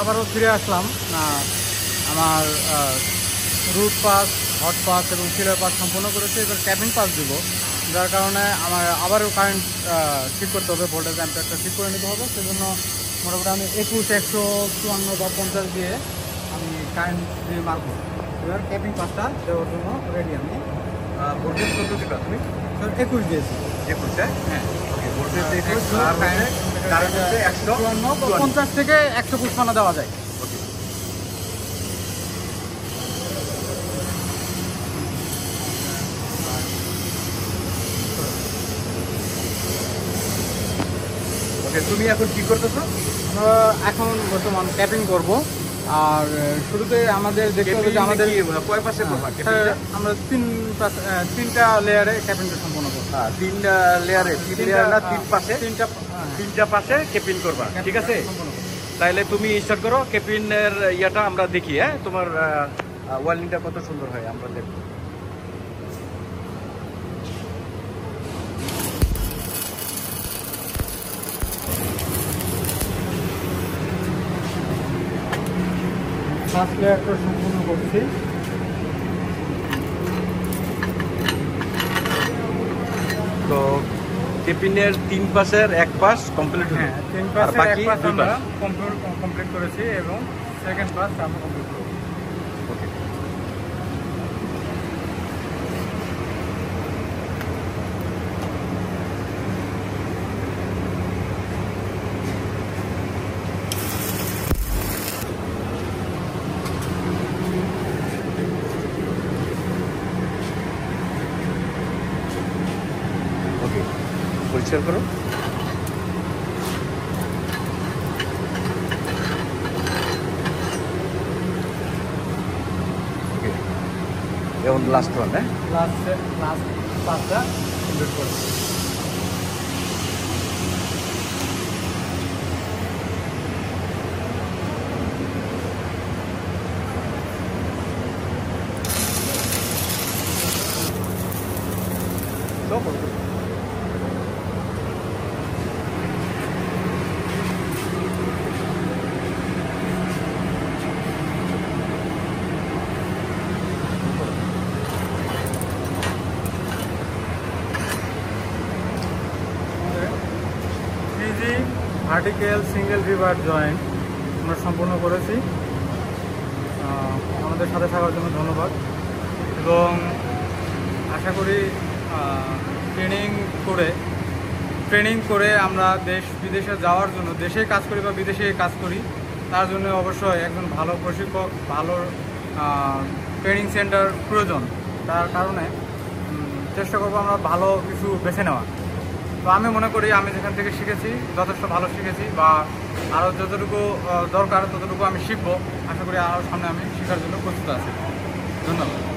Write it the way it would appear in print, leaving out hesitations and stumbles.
আবারও ফিরে আসলাম আমার রুট পাস, হট পাস এবং সিলার পাস সম্পূর্ণ করেছে। এবার ক্যাবিন পাস দিব, যার কারণে আমার আবারও কারেন্ট ঠিক করতে হবে, ভোল্টেজ অ্যাম্পিয়ারটা ঠিক করে নিতে হবে। সেজন্য মোটামুটি আমি 21, 154 বা 50 দিয়ে আমি কারেন্ট দিয়ে মারব। এবার ক্যাবিন পাসটা দেওয়ার জন্য রেডি। আমি ভোল্টেজ কত প্রাথমিক 21 দিয়েছি। 21, হ্যাঁ, দেওয়া যায়। তুমি এখন কি করতেছো? এখন বর্তমান ট্যাপিং করব। আর শুরুতে আমাদের দেখতে হবে যে আমাদের কয় পাশে করব। আমরা তিনটা লেয়ারে ক্যাপিংটা সম্পন্ন করব। তিনটা লেয়ারে, তিন লেয়ার না তিন পাশে, তিনটা পাশে ক্যাপিং করবা। ঠিক আছে, তাহলে তুমি স্টার্ট করো। ক্যাপিংয়ের ইয়াটা আমরা দেখি। হ্যাঁ, তোমার ওয়েল্ডিংটা কত সুন্দর হয় আমরা দেখব। ফার্স্ট লেয়ারটা সম্পূর্ণ করছি। তো কেপিনের তিন পাশের এক পাশ কমপ্লিট হলো। তিন পাশের এক পাশ আমরা কমপ্লিট করেছি এবং সেকেন্ড পাশ আমরা কমপ্লিট করব। ওকে, শেয়ার করো। ওকে, এখন লাস্ট ওয়ান, হ্যাঁ লাস্ট পাঁচটা কমপ্লিট করো। ভার্টিক্যাল সিঙ্গেল রিভার জয়েন্ট আমরা সম্পূর্ণ করেছি। আমাদের সাথে থাকার জন্য ধন্যবাদ, এবং আশা করি ট্রেনিং করে আমরা দেশ বিদেশে যাওয়ার জন্য, দেশে কাজ করি বা বিদেশে কাজ করি, তার জন্য অবশ্যই একজন ভালো প্রশিক্ষক, ভালো ট্রেনিং সেন্টার প্রয়োজন। তার কারণে চেষ্টা করবো আমরা ভালো কিছু বেছে নেওয়া। তো আমি মনে করি আমি যেখান থেকে শিখেছি যথেষ্ট ভালো শিখেছি, বা আরও যতটুকু দরকার ততটুকু আমি শিখবো। আশা করি আরও সামনে আমি শেখার জন্য প্রস্তুত আছি। ধন্যবাদ।